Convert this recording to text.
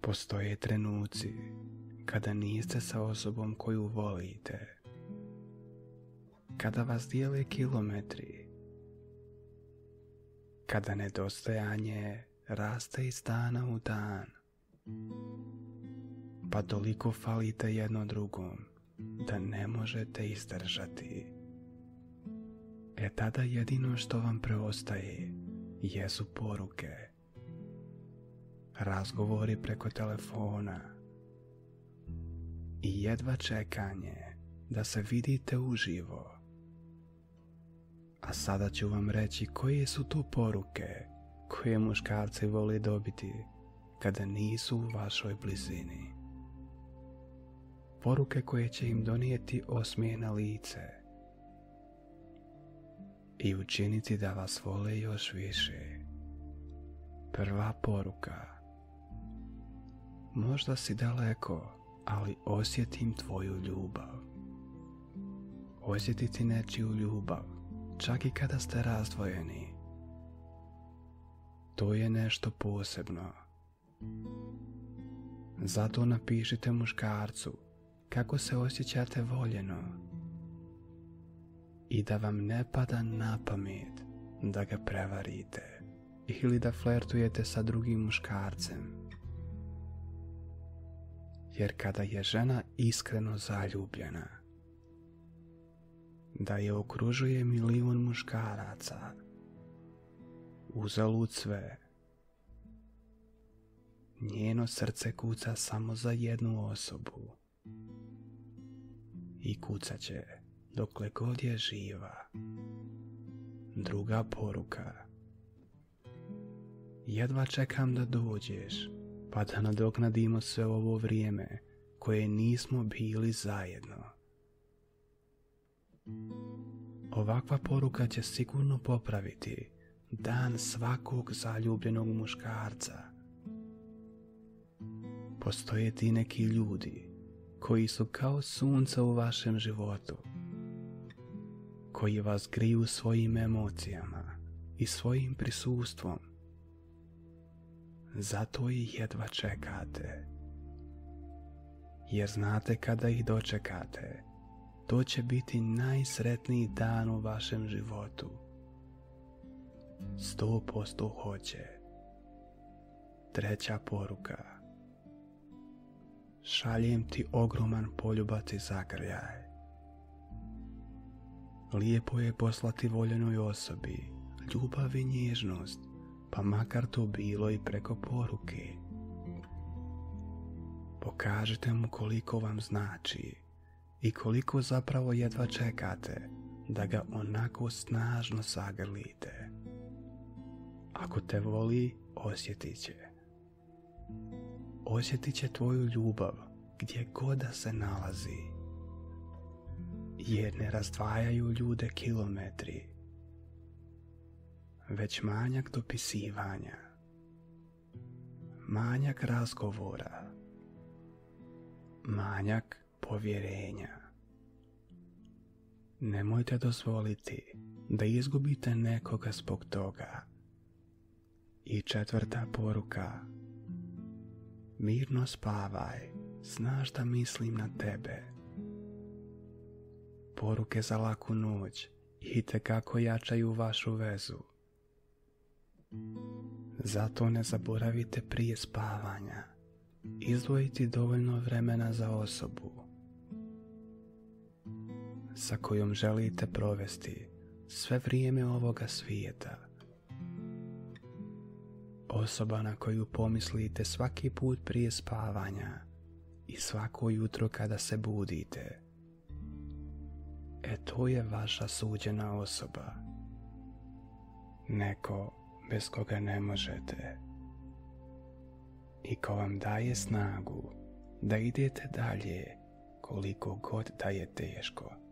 Postoje trenuci kada niste sa osobom koju volite, kada vas dijele kilometri, kada nedostajanje raste iz dana u dan, pa toliko falite jedno drugom da ne možete izdržati. E tada jedino što vam preostaje jesu poruke, razgovori preko telefona i jedva čekanje da se vidite uživo. A sada ću vam reći koje su to poruke koje muškarci vole dobiti kada nisu u vašoj blizini. Poruke koje će im donijeti osmijeh na lice i učiniti da vas vole još više. Prva poruka. Možda si daleko, ali osjetim tvoju ljubav. Osjetiti nečiju ljubav, čak i kada ste razdvojeni, to je nešto posebno. Zato napišite muškarcu kako se osjećate voljeno i da vam ne pada na pamet da ga prevarite ili da flertujete sa drugim muškarcem. Jer kada je žena iskreno zaljubljena, da je okružuje milion muškaraca, uzalud sve. Njeno srce kuca samo za jednu osobu i kucat će dokle god je živa. Druga poruka. Jedva čekam da dođeš, pa da nadoknadimo sve ovo vrijeme koje nismo bili zajedno. Ovakva poruka će sigurno popraviti dan svakog zaljubljenog muškarca. Postoje ti neki ljudi koji su kao sunca u vašem životu, koji vas griju svojim emocijama i svojim prisustvom. Zato ih jedva čekate, jer znate kada ih dočekate, to će biti najsretniji dan u vašem životu. 100% hoće. Treća poruka. Šaljem ti ogroman poljubac i zagrljaj. Lijepo je poslati voljenoj osobi ljubav i nježnost, pa makar to bilo i preko poruke. Pokažite mu koliko vam znači i koliko zapravo jedva čekate da ga onako snažno zagrlite. Ako te voli, osjetit će. Osjetit će tvoju ljubav gdje god da se nalazi. Jer ne razdvajaju ljude kilometri, već manjak dopisivanja, manjak razgovora, manjak povjerenja. Nemojte dozvoliti da izgubite nekoga zbog toga. I četvrta poruka. Mirno spavaj, znaš da mislim na tebe. Poruke za laku noć itekako jačaju vašu vezu. Zato ne zaboravite prije spavanja izdvojiti dovoljno vremena za osobu sa kojom želite provesti sve vrijeme ovoga svijeta. Osoba na koju pomislite svaki put prije spavanja i svako jutro kada se budite. E to je vaša suđena osoba. Neko bez koga ne možete i ko vam daje snagu da idete dalje koliko god da je teško.